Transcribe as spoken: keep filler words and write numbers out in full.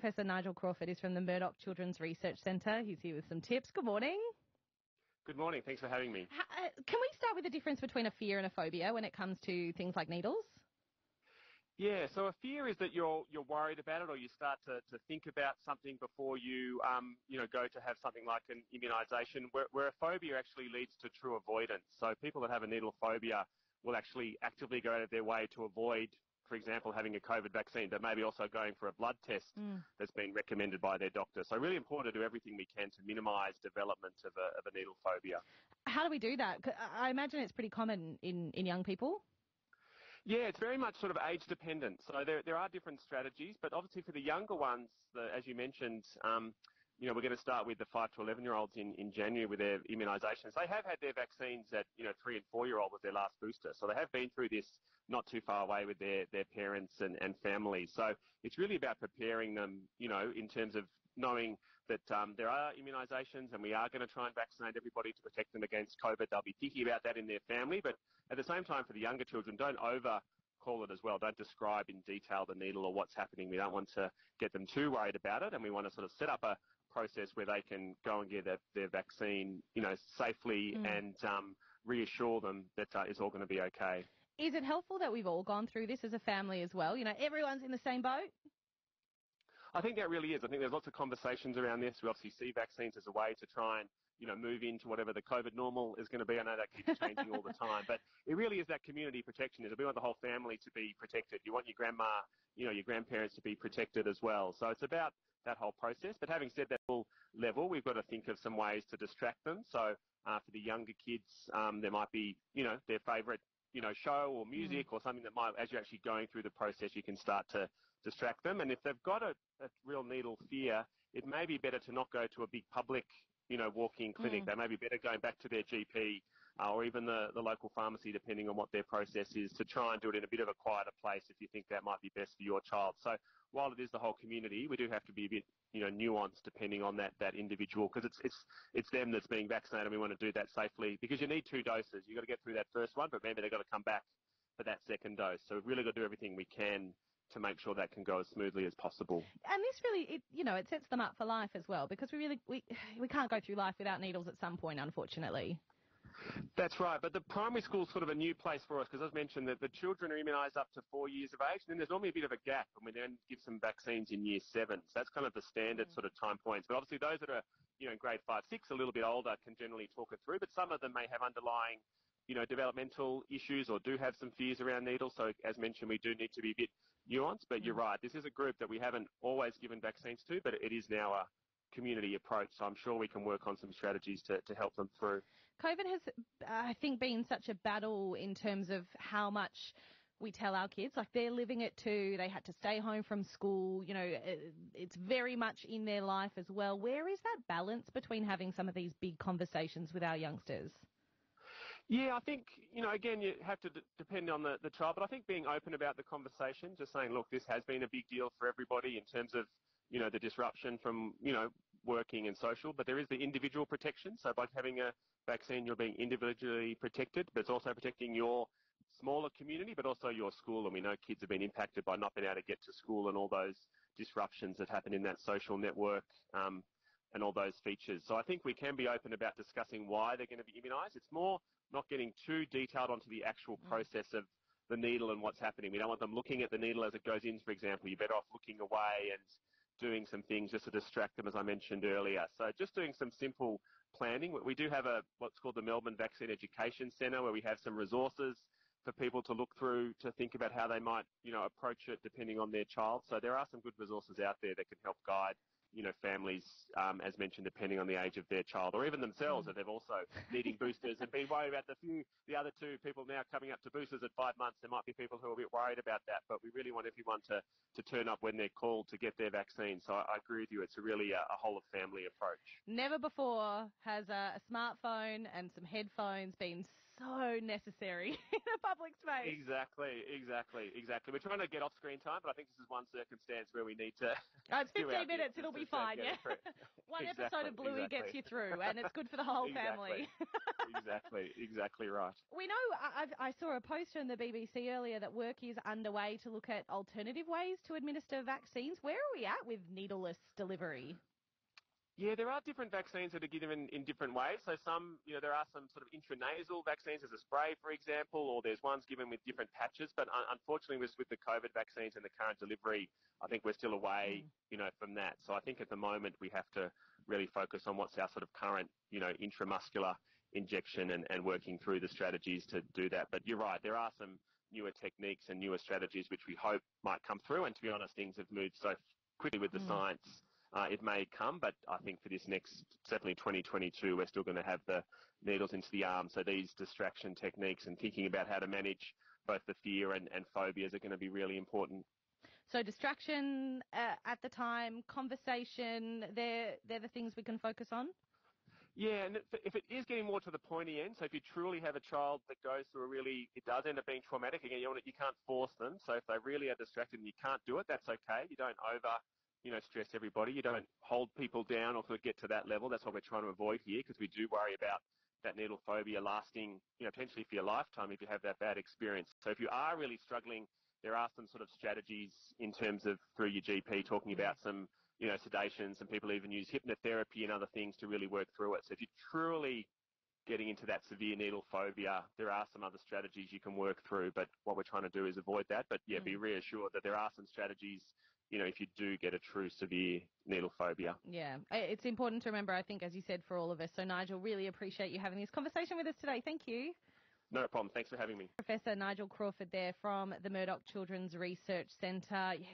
Professor Nigel Crawford is from the Murdoch Children's Research Centre. He's here with some tips. Good morning. Good morning. Thanks for having me. How, uh, can we start with the difference between a fear and a phobia when it comes to things like needles? Yeah, so a fear is that you're you're worried about it, or you start to, to think about something before you um you know go to have something like an immunisation, where, where a phobia actually leads to true avoidance. So people that have a needle phobia will actually actively go out of their way to avoid, for example, having a COVID vaccine, but maybe also going for a blood test mm. that's been recommended by their doctor. So really important to do everything we can to minimise development of a, of a needle phobia. How do we do that? I imagine it's pretty common in, in young people. Yeah, it's very much sort of age dependent. So there, there are different strategies, but obviously for the younger ones, the, as you mentioned, um, you know, we're going to start with the five to eleven year olds in, in January with their immunisations. They have had their vaccines at, you know, three and four year old was their last booster. So they have been through this not too far away with their, their parents and, and family. So it's really about preparing them, you know, in terms of knowing that um, there are immunisations and we are going to try and vaccinate everybody to protect them against COVID. They'll be thinking about that in their family. But at the same time, for the younger children, don't overcall it as well. Don't describe in detail the needle or what's happening. We don't want to get them too worried about it. And we want to sort of set up a process where they can go and get their, their vaccine, you know, safely mm. and um, reassure them that uh, it's all going to be okay. Is it helpful that we've all gone through this as a family as well? You know, everyone's in the same boat? I think that really is. I think there's lots of conversations around this. We obviously see vaccines as a way to try and, you know, move into whatever the COVID normal is going to be. I know that keeps changing all the time, but it really is that community protection. We want the whole family to be protected. You want your grandma, you know, your grandparents to be protected as well. So it's about that whole process. But having said that, full level, we've got to think of some ways to distract them. So uh, for the younger kids, um, there might be, you know, their favourite, you know, show or music mm. or something that might, as you're actually going through the process, you can start to distract them. And if they've got a, a real needle fear, it may be better to not go to a big public, you know, walk-in clinic. Mm. They may be better going back to their G P uh, or even the, the local pharmacy, depending on what their process is, to try and do it in a bit of a quieter place if you think that might be best for your child. So while it is the whole community, we do have to be a bit, you know, nuanced depending on that, that individual, because it's, it's, it's them that's being vaccinated and we want to do that safely, because you need two doses. You've got to get through that first one, but remember they've got to come back for that second dose. So we've really got to do everything we can to make sure that can go as smoothly as possible. And this really, it, you know, it sets them up for life as well, because we really, we, we can't go through life without needles at some point, unfortunately. That's right, but the primary school is sort of a new place for us, because as mentioned, that the children are immunised up to four years of age, and then there's normally a bit of a gap, and we then give some vaccines in year seven. So that's kind of the standard mm. sort of time points. But obviously those that are, you know, in grade five, six, a little bit older can generally talk it through, but some of them may have underlying, you know, developmental issues or do have some fears around needles. So as mentioned, we do need to be a bit nuanced, but mm. you're right. This is a group that we haven't always given vaccines to, but it is now a community approach. So I'm sure we can work on some strategies to, to help them through. COVID has, I think, been such a battle in terms of how much we tell our kids. Like, they're living it too. They had to stay home from school. You know, it's very much in their life as well. Where is that balance between having some of these big conversations with our youngsters? Yeah, I think, you know, again, you have to d depend on the, the child, but I think being open about the conversation, just saying, look, this has been a big deal for everybody in terms of, you know, the disruption from, you know, working and social, but there is the individual protection. So by having a vaccine, you're being individually protected, but it's also protecting your smaller community, but also your school. And we know kids have been impacted by not being able to get to school and all those disruptions that happen in that social network um, and all those features. So I think we can be open about discussing why they're going to be immunised. It's more not getting too detailed onto the actual process of the needle and what's happening. We don't want them looking at the needle as it goes in, for example. You're better off looking away and doing some things just to distract them, as I mentioned earlier. So just doing some simple planning. We do have a what's called the Melbourne Vaccine Education Centre, where we have some resources for people to look through to think about how they might, you know, approach it depending on their child. So there are some good resources out there that can help guide, you know, families, um, as mentioned, depending on the age of their child, or even themselves, mm. if they've also needing boosters and been worried about the few, the other two people now coming up to boosters at five months. There might be people who are a bit worried about that, but we really want everyone to, to turn up when they're called to get their vaccine. So I, I agree with you. It's a really a, a whole of family approach. Never before has a, a smartphone and some headphones been so necessary in a public space. Exactly, exactly, exactly. We're trying to get off screen time, but I think this is one circumstance where we need to... Oh, it's fifteen minutes, it'll be fine, yeah. One exactly, episode of Bluey exactly. gets you through, and it's good for the whole exactly. family. exactly, exactly right. We know, I, I saw a post from the B B C earlier that work is underway to look at alternative ways to administer vaccines. Where are we at with needleless delivery? Yeah, there are different vaccines that are given in different ways. So some, you know, there are some sort of intranasal vaccines as a spray, for example, or there's ones given with different patches. But un- unfortunately, with, with the COVID vaccines and the current delivery, I think we're still away, mm. you know, from that. So I think at the moment we have to really focus on what's our sort of current, you know, intramuscular injection and, and working through the strategies to do that. But you're right, there are some newer techniques and newer strategies which we hope might come through. And to be honest, things have moved so quickly with the mm. science. Uh, it may come, but I think for this next, certainly twenty twenty-two, we're still going to have the needles into the arm. So these distraction techniques and thinking about how to manage both the fear and, and phobias are going to be really important. So distraction uh, at the time, conversation, they're, they're the things we can focus on? Yeah, and if it is getting more to the pointy end, so if you truly have a child that goes through a really, it does end up being traumatic, again, you can't force them. So if they really are distracted and you can't do it, that's okay. You don't over... you know, stress everybody. You don't hold people down or get to that level. That's what we're trying to avoid here, because we do worry about that needle phobia lasting, you know, potentially for your lifetime if you have that bad experience. So if you are really struggling, there are some sort of strategies in terms of through your G P talking about some, you know, sedations, and people even use hypnotherapy and other things to really work through it. So if you're truly getting into that severe needle phobia, there are some other strategies you can work through. But what we're trying to do is avoid that. But yeah, mm. be reassured that there are some strategies, you know, if you do get a true severe needle phobia. Yeah, it's important to remember, I think, as you said, for all of us. So, Nigel, really appreciate you having this conversation with us today. Thank you. No problem. Thanks for having me. Professor Nigel Crawford there from the Murdoch Children's Research Centre. Yeah.